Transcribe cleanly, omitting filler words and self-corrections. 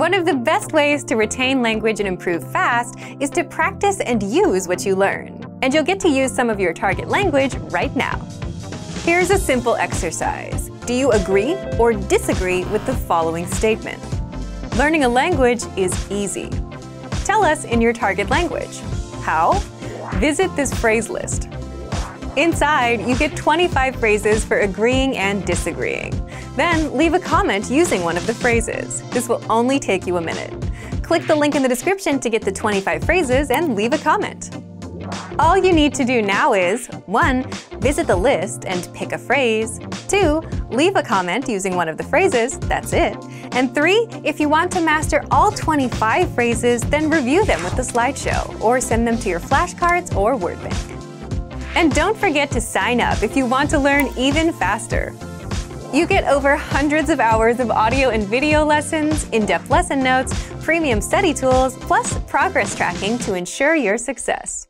One of the best ways to retain language and improve fast is to practice and use what you learn. And you'll get to use some of your target language right now. Here's a simple exercise. Do you agree or disagree with the following statement? Learning a language is easy. Tell us in your target language. How? Visit this phrase list. Inside, you get 25 phrases for agreeing and disagreeing. Then leave a comment using one of the phrases. This will only take you a minute. Click the link in the description to get the 25 phrases and leave a comment. All you need to do now is 1. Visit the list and pick a phrase. 2. Leave a comment using one of the phrases, that's it. And 3. If you want to master all 25 phrases, then review them with the slideshow or send them to your flashcards or word bank. And don't forget to sign up if you want to learn even faster. You get over hundreds of hours of audio and video lessons, in-depth lesson notes, premium study tools, plus progress tracking to ensure your success.